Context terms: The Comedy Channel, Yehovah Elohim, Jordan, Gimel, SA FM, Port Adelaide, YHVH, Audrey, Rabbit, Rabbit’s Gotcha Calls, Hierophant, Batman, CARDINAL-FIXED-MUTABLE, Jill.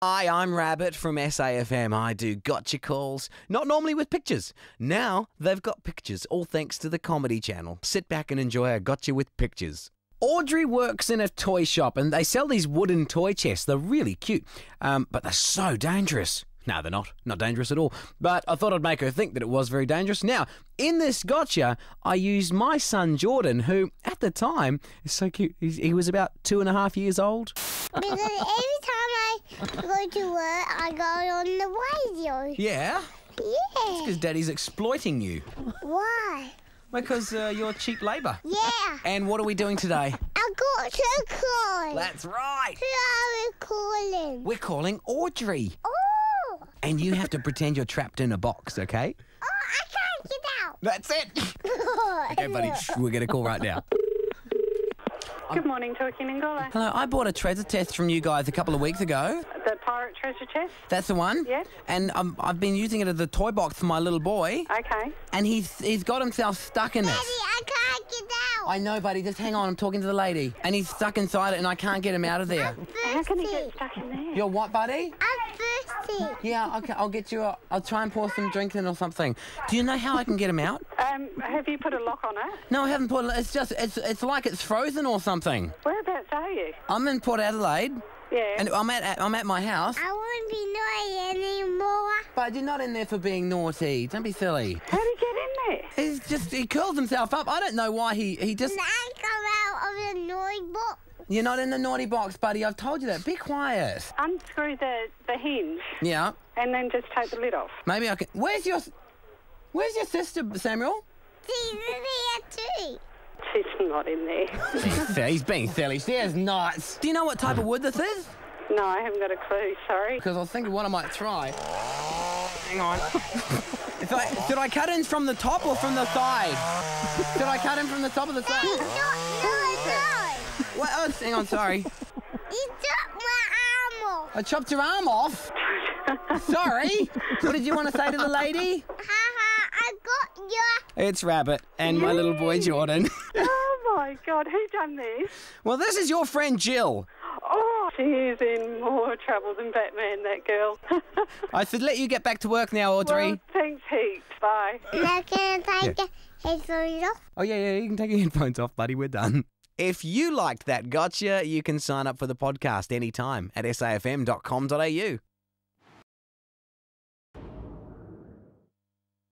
Hi, I'm Rabbit from SA FM. I do gotcha calls, not normally with pictures. Now they've got pictures, all thanks to the Comedy Channel. Sit back and enjoy a gotcha with pictures. Audrey works in a toy shop and they sell these wooden toy chests. They're really cute, but they're so dangerous. No, they're not dangerous at all. But I thought I'd make her think that it was very dangerous. Now, in this gotcha, I used my son Jordan, who at the time is so cute. He was about 2.5 years old. Because every time I go to work, I go on the radio. Yeah? Yeah. It's because Daddy's exploiting you. Why? Because you're cheap labour. Yeah. And what are we doing today? I got to call. That's right. Who are we calling? We're calling Audrey. Oh. And you have to pretend you're trapped in a box, okay? Oh, I can't get out. That's it. Okay, buddy, we're going to call right now. Good morning, Talking Angola. Hello, I bought a treasure chest from you guys a couple of weeks ago. The pirate treasure chest? That's the one? Yes. And I've been using it as a toy box for my little boy. Okay. And he's got himself stuck in it. Daddy, I can't get out. I know, buddy. Just hang on. I'm talking to the lady. And he's stuck inside it and I can't get him out of there. I'm thirsty. How can he get stuck in there? You're what, buddy? I'm thirsty. Yeah, okay. I'll get you I'll try and pour some drink in or something. Do you know how I can get him out? Have you put a lock on it? No, I haven't put it. It's just, it's like it's frozen or something. Whereabouts are you? I'm in Port Adelaide. Yeah. And I'm at my house. I won't be naughty anymore. But you're not in there for being naughty. Don't be silly. How did he get in there? He curled himself up. I don't know why he just... Can I come out of the naughty box? You're not in the naughty box, buddy. I've told you that. Be quiet. Unscrew the hinge. Yeah. And then just take the lid off. Maybe I can... Where's your sister, Samuel? She's in there too. She's not in there. He's being silly. She is not. Do you know what type of wood this is? No, I haven't got a clue. Sorry. Because I was thinking what I might try. Hang on. Did I cut in from the top or from the side? Did I cut in from the top or the side? No. Well, oh, hang on, sorry. You chopped my arm off. I chopped your arm off? Sorry. What did you want to say to the lady? It's Rabbit and my little boy Jordan. Oh my God, who done this? Well, this is your friend Jill. Oh, she is in more trouble than Batman, that girl. I should let you get back to work now, Audrey. Well, thanks heaps, bye. Now can I take the headphones off? Oh yeah, you can take your headphones off, buddy, we're done. If you liked that gotcha, you can sign up for the podcast anytime at safm.com.au.